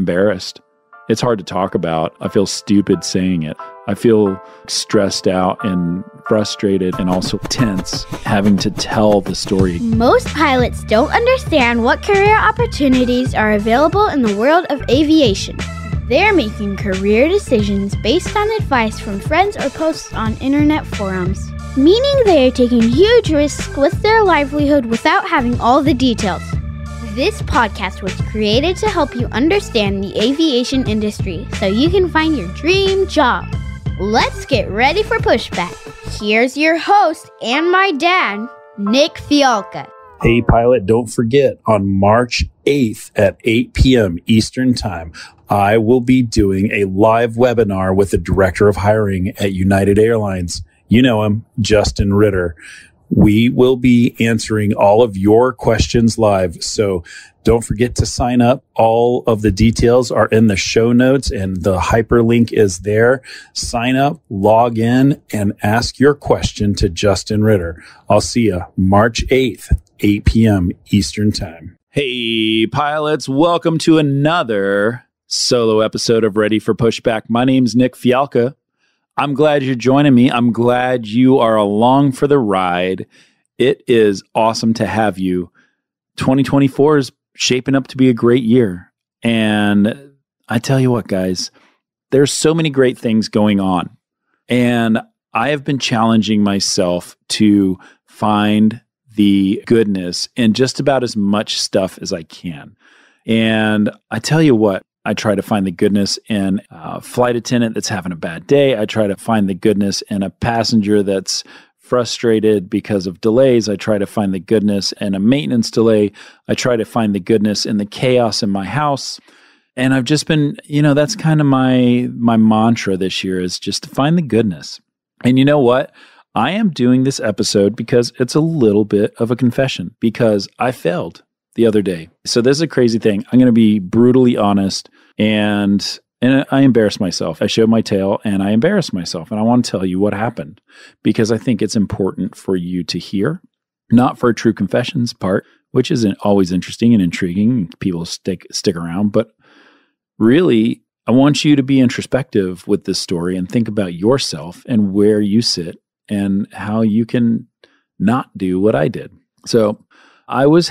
embarrassed. It's hard to talk about. I feel stupid saying it. I feel stressed out and frustrated and also tense having to tell the story. Most pilots don't understand what career opportunities are available in the world of aviation. They're making career decisions based on advice from friends or posts on internet forums, meaning they are taking huge risks with their livelihood without having all the details. This podcast was created to help you understand the aviation industry so you can find your dream job. Let's get ready for pushback. Here's your host and my dad, Nick Fialka. Hey, pilot, don't forget, on March 8th at 8 p.m. Eastern Time, I will be doing a live webinar with the Director of Hiring at United Airlines. You know him, Justin Ritter. We will be answering all of your questions live, so don't forget to sign up. All of the details are in the show notes, and the hyperlink is there. Sign up, log in, and ask your question to Justin Ritter. I'll see you March 8th, 8 p.m. Eastern Time. Hey, pilots, welcome to another solo episode of Ready for Pushback. My name's Nick Fialka. I'm glad you're joining me. I'm glad you are along for the ride. It is awesome to have you. 2024 is shaping up to be a great year. And I tell you what, guys, there's so many great things going on. And I have been challenging myself to find the goodness in just about as much stuff as I can. And I tell you what, I try to find the goodness in a flight attendant that's having a bad day. I try to find the goodness in a passenger that's frustrated because of delays. I try to find the goodness in a maintenance delay. I try to find the goodness in the chaos in my house. And I've just been, that's kind of my mantra this year, is just to find the goodness. And you know what? I am doing this episode because it's a little bit of a confession, because I failed the other day. So this is a crazy thing. I'm going to be brutally honest, and I embarrassed myself. I showed my tail and I embarrassed myself. And I want to tell you what happened, because I think it's important for you to hear, not for a true confessions part, which isn't always interesting and intriguing. People stick around, but really I want you to be introspective with this story and think about yourself and where you sit and how you can not do what I did. So I was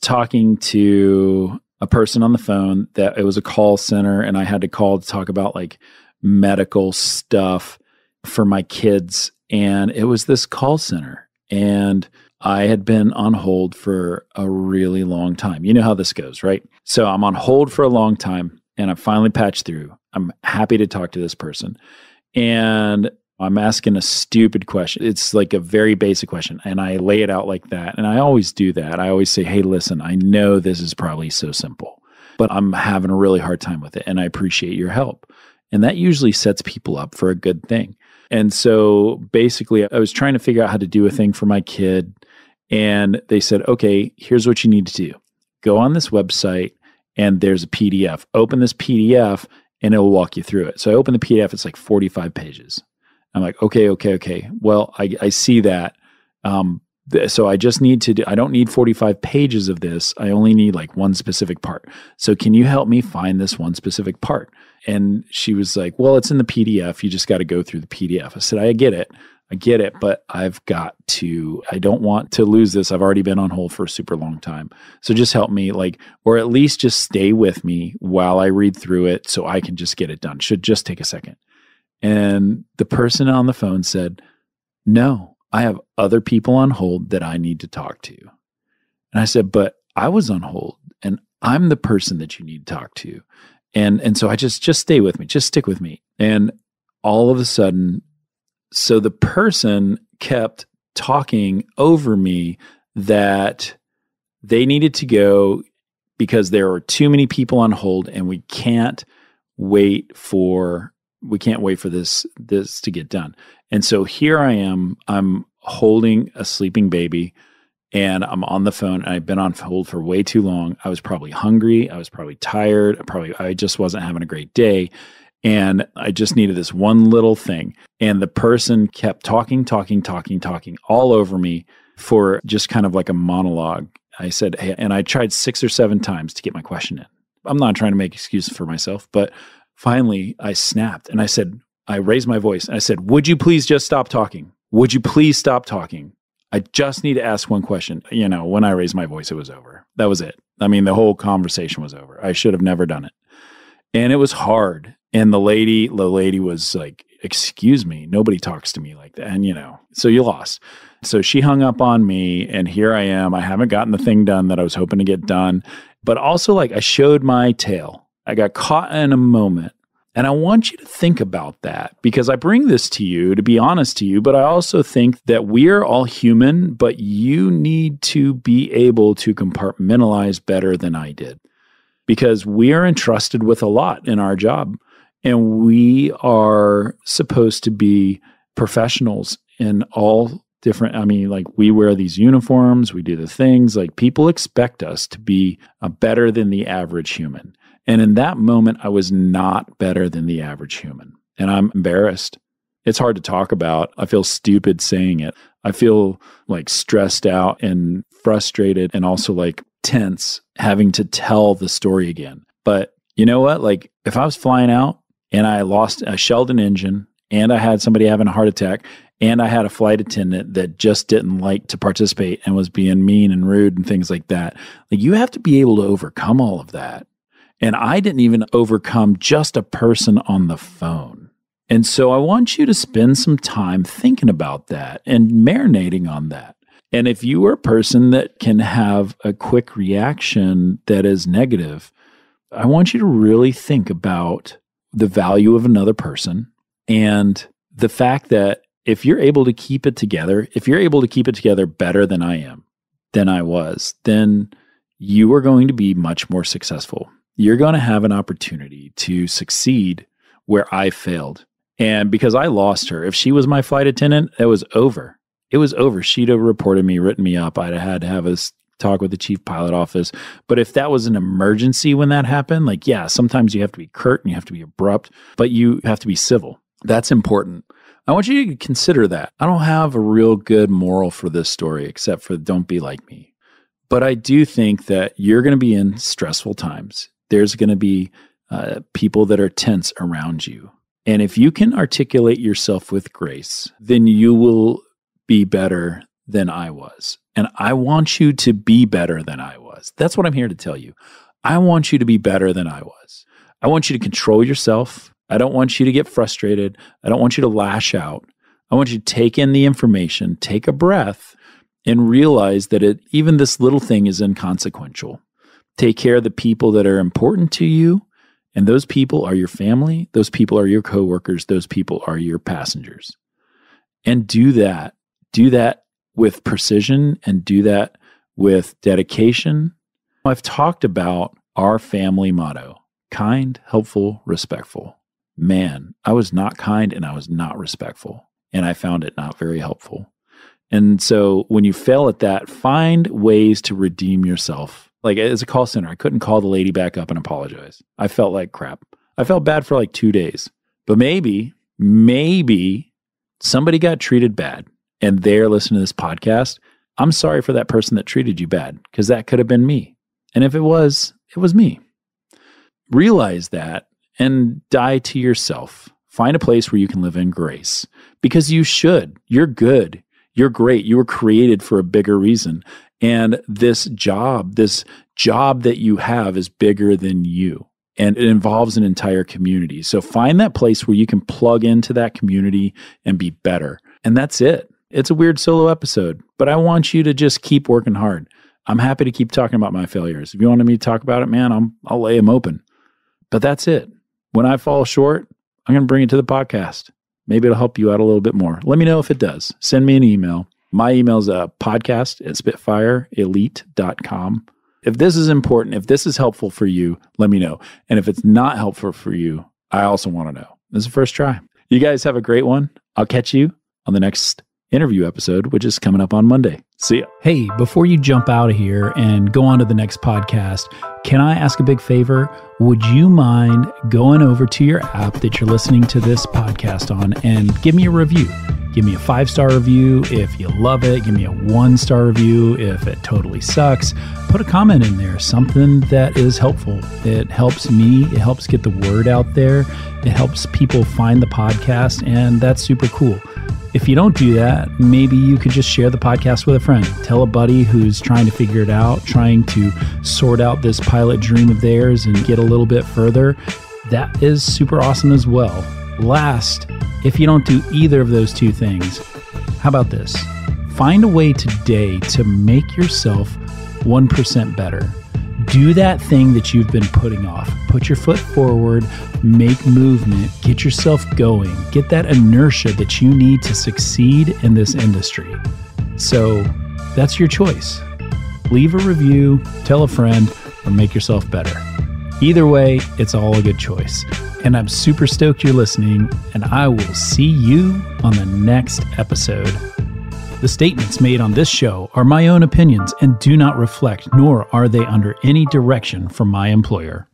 talking to a person on the phone that it was a call center, and I had to call to talk about like medical stuff for my kids. And it was this call center, and I had been on hold for a really long time. You know how this goes, right? So I'm on hold for a long time, and I finally patched through. I'm happy to talk to this person, and I'm asking a stupid question. It's like a very basic question. And I lay it out like that. And I always do that. I always say, hey, listen, I know this is probably so simple, but I'm having a really hard time with it, and I appreciate your help. And that usually sets people up for a good thing. And so basically, I was trying to figure out how to do a thing for my kid. And they said, okay, here's what you need to do. Go on this website, and there's a PDF. Open this PDF, and it will walk you through it. So I open the PDF. It's like 45 pages. I'm like, okay. Well, I see that. So I just need to do, I don't need 45 pages of this. I only need like one specific part. So can you help me find this one specific part? And she was like, well, it's in the PDF. You just got to go through the PDF. I said, I get it, but I don't want to lose this. I've already been on hold for a super long time. So just help me, or at least just stay with me while I read through it so I can just get it done. Should just take a second. And the person on the phone said, no, I have other people on hold that I need to talk to. And I said, but I was on hold, and I'm the person that you need to talk to. And so I just stay with me, just stick with me. And all of a sudden, so the person kept talking over me that they needed to go because there were too many people on hold, and we can't wait for this to get done. And so here I am, I'm holding a sleeping baby, and I'm on the phone, and I've been on hold for way too long. I was probably hungry. I was probably tired. I just wasn't having a great day. And I just needed this one little thing. And the person kept talking all over me for just kind of like a monologue. I said, hey, and I tried 6 or 7 times to get my question in. I'm not trying to make excuses for myself, but finally I snapped and I said, I raised my voice and I said, would you please just stop talking? Would you please stop talking? I just need to ask one question. You know, when I raised my voice, it was over. That was it. I mean, the whole conversation was over. I should have never done it. And it was hard. And the lady was like, excuse me, nobody talks to me like that. And, you know, so you lost. So she hung up on me and here I am. I haven't gotten the thing done that I was hoping to get done. But also, like, I showed my tail. I got caught in a moment. And I want you to think about that, because I bring this to you to be honest to you, but I also think that we're all human, but you need to be able to compartmentalize better than I did, because we are entrusted with a lot in our job and we are supposed to be professionals in all different, I mean, like, we wear these uniforms, we do the things, like, people expect us to be better than the average human. And in that moment, I was not better than the average human. And I'm embarrassed. It's hard to talk about. I feel stupid saying it. I feel like stressed out and frustrated and also like tense having to tell the story again. But you know what? Like, if I was flying out and I shelled an engine and I had somebody having a heart attack and I had a flight attendant that just didn't like to participate and was being mean and rude and things like that, like, you have to be able to overcome all of that. And I didn't even overcome just a person on the phone. And so I want you to spend some time thinking about that and marinating on that. And if you are a person that can have a quick reaction that is negative, I want you to really think about the value of another person and the fact that if you're able to keep it together, if you're able to keep it together better than I am, than I was, then you are going to be much more successful. You're going to have an opportunity to succeed where I failed. And because I lost her, if she was my flight attendant, it was over. It was over. She'd have reported me, written me up. I'd have had to have a talk with the chief pilot office. But if that was an emergency when that happened, like, yeah, sometimes you have to be curt and you have to be abrupt, but you have to be civil. That's important. I want you to consider that. I don't have a real good moral for this story, except for don't be like me. But I do think that you're going to be in stressful times. There's going to be people that are tense around you. And if you can articulate yourself with grace, then you will be better than I was. And I want you to be better than I was. That's what I'm here to tell you. I want you to be better than I was. I want you to control yourself. I don't want you to get frustrated. I don't want you to lash out. I want you to take in the information, take a breath, and realize that even this little thing is inconsequential. Take care of the people that are important to you, and those people are your family, those people are your coworkers, those people are your passengers. And do that. Do that with precision and do that with dedication. I've talked about our family motto: kind, helpful, respectful. Man, I was not kind and I was not respectful, and I found it not very helpful. And so when you fail at that, find ways to redeem yourself. Like, as a call center, I couldn't call the lady back up and apologize. I felt like crap. I felt bad for like 2 days. But maybe somebody got treated bad and they're listening to this podcast. I'm sorry for that person that treated you bad, because that could have been me. And if it was me. Realize that and die to yourself. Find a place where you can live in grace, because you should. You're good. You're great. You were created for a bigger reason. And this job that you have is bigger than you, and it involves an entire community. So find that place where you can plug into that community and be better. And that's it. It's a weird solo episode, but I want you to just keep working hard. I'm happy to keep talking about my failures. If you wanted me to talk about it, man, I'll lay them open. But that's it. When I fall short, I'm going to bring it to the podcast. Maybe it'll help you out a little bit more. Let me know if it does. Send me an email. My email is podcast@spitfireelite.com. If this is important, if this is helpful for you, let me know. And if it's not helpful for you, I also want to know. This is the first try. You guys have a great one. I'll catch you on the next interview episode, which is coming up on Monday. See ya. Hey, before you jump out of here and go on to the next podcast, can I ask a big favor? Would you mind going over to your app that you're listening to this podcast on and give me a review? Give me a 5-star review if you love it. Give me a 1-star review if it totally sucks. Put a comment in there, something that is helpful. It helps me. It helps get the word out there. It helps people find the podcast, and that's super cool. If you don't do that, maybe you could just share the podcast with a friend. Tell a buddy who's trying to figure it out, trying to sort out this pilot dream of theirs and get a little bit further. That is super awesome as well. Last, if you don't do either of those two things, how about this? Find a way today to make yourself 1% better. Do that thing that you've been putting off. Put your foot forward, make movement, get yourself going, get that inertia that you need to succeed in this industry. So that's your choice. Leave a review, tell a friend, or make yourself better. Either way, it's all a good choice. And I'm super stoked you're listening, and I will see you on the next episode. The statements made on this show are my own opinions and do not reflect, nor are they under any direction from my employer.